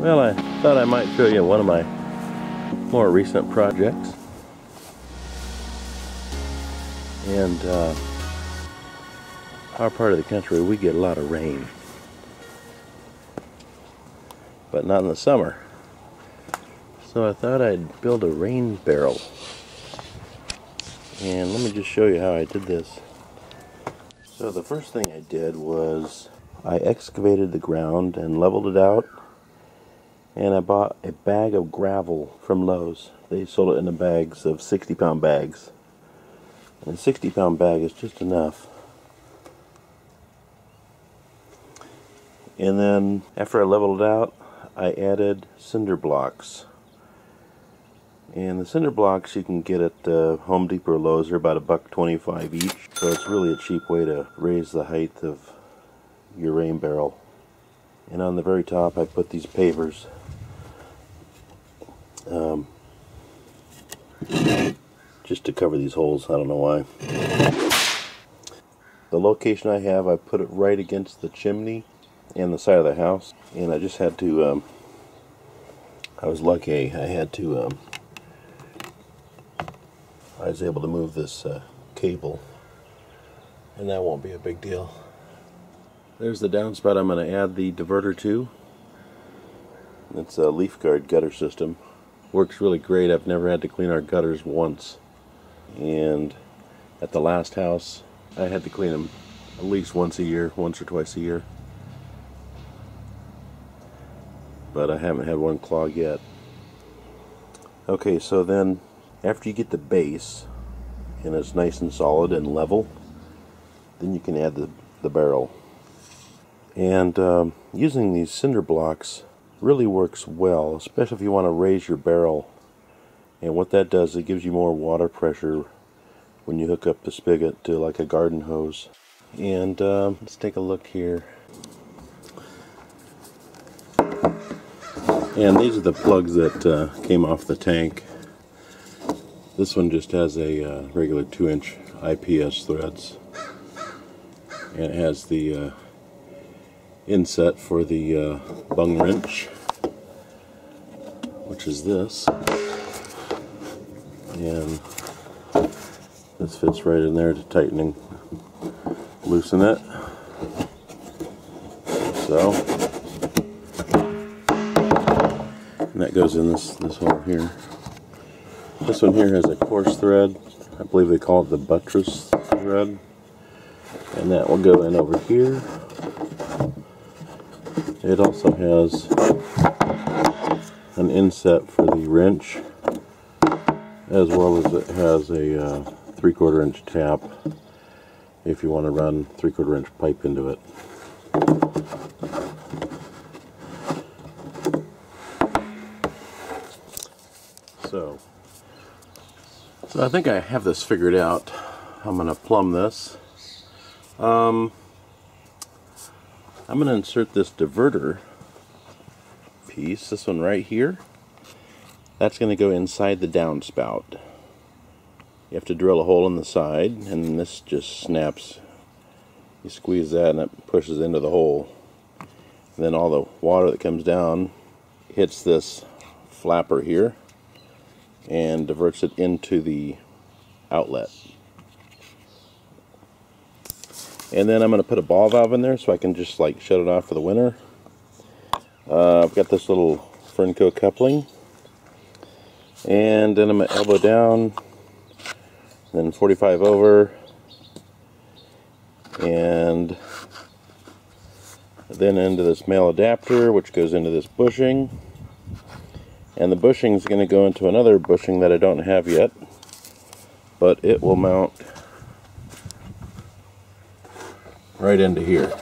Well, I thought I might show you one of my more recent projects. And our part of the country, we get a lot of rain. But not in the summer. So I thought I'd build a rain barrel. And let me just show you how I did this. So the first thing I did was I excavated the ground and leveled it out. And I bought a bag of gravel from Lowe's. They sold it in the bags of 60-pound bags. And a 60-pound bag is just enough. And then after I leveled it out, I added cinder blocks. And the cinder blocks you can get at Home Depot or Lowe's are about $1.25 each. So it's really a cheap way to raise the height of your rain barrel. And on the very top I put these pavers. Just to cover these holes, I don't know why. The location I have, I put it right against the chimney and the side of the house. And I just had to, I was lucky, I had to, I was able to move this cable. And that won't be a big deal. There's the downspout I'm going to add the diverter to. It's a leaf guard gutter system. Works really great. I've never had to clean our gutters once. And at the last house, I had to clean them at least once a year, once or twice a year. But I haven't had one clog yet. Okay, so then after you get the base, and it's nice and solid and level, then you can add the barrel. And using these cinder blocks really works well, especially if you want to raise your barrel. And what that does, it gives you more water pressure when you hook up the spigot to like a garden hose. And let's take a look here. And these are the plugs that came off the tank. This one just has a regular 2-inch IPS threads. And it has the inset for the bung wrench, which is this. And this fits right in there to tightening. Loosen it. So. And that goes in this hole here. This one here has a coarse thread. I believe they call it the buttress thread. And that will go in over here. It also has an inset for the wrench, as well as it has a 3/4-inch tap if you want to run 3/4-inch pipe into it. So I think I have this figured out. I'm going to plumb this. I'm going to insert this diverter piece, this one right here. That's going to go inside the downspout. You have to drill a hole in the side, and this just snaps. You squeeze that and it pushes into the hole. And then all the water that comes down hits this flapper here and diverts it into the outlet. And then I'm going to put a ball valve in there so I can just like shut it off for the winter. I've got this little Fernco coupling. And then I'm going to elbow down. Then 45 over. And then into this male adapter, which goes into this bushing. And the bushing is going to go into another bushing that I don't have yet. But it will mount right into here.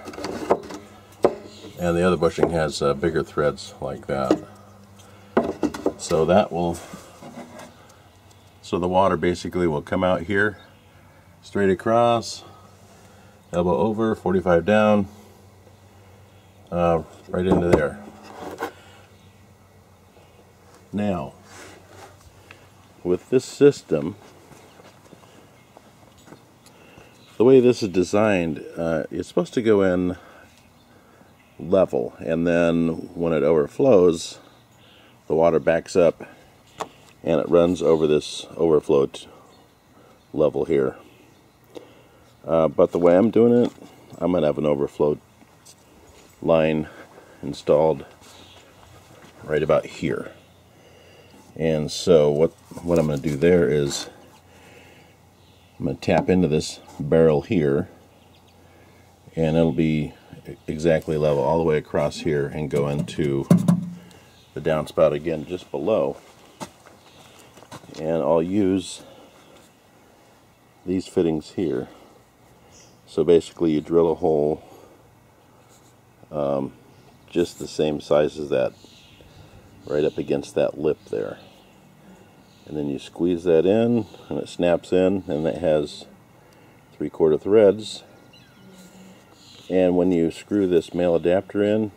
And the other bushing has bigger threads like that. So that will, so the water basically will come out here, straight across, elbow over, 45 down, right into there. Now, with this system, the way this is designed, it's supposed to go in level, and then when it overflows, the water backs up and it runs over this overflow level here. But the way I'm doing it, I'm gonna have an overflow line installed right about here. And so what I'm gonna do there is I'm gonna tap into this barrel here, and it'll be exactly level all the way across here and go into the downspout again just below. And I'll use these fittings here. So basically you drill a hole just the same size as that, right up against that lip there, and then you squeeze that in and it snaps in, and it has 3/4 threads. And when you screw this male adapter in,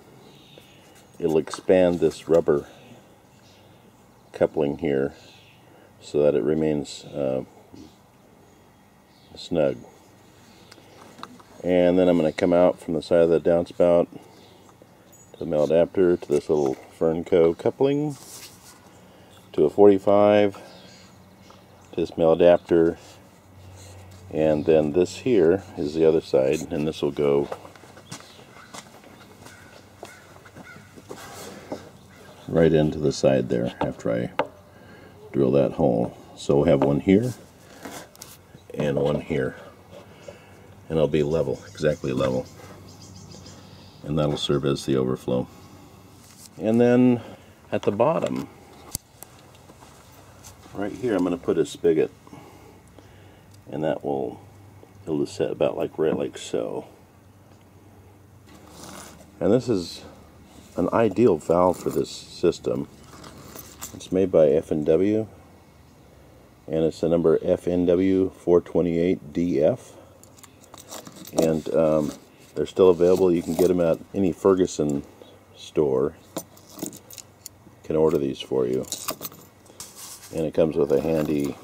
it'll expand this rubber coupling here so that it remains snug. And then I'm going to come out from the side of the downspout to the male adapter to this little Fernco coupling, to a 45, to this male adapter, and then this here is the other side, and this will go right into the side there after I drill that hole. So we'll have one here and one here, and it'll be level, exactly level, and that'll serve as the overflow. And then at the bottom right here, I'm going to put a spigot, and that will, it'll just set about like right like so. And this is an ideal valve for this system. It's made by F&W, and it's the number FNW428DF, and they're still available. You can get them at any Ferguson store. Can order these for you, and it comes with a handy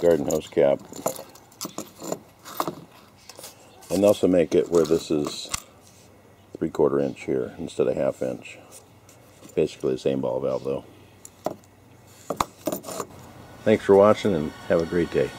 garden hose cap. And they also make it where this is 3/4 inch here instead of 1/2 inch. Basically the same ball valve though. Thanks for watching, and have a great day.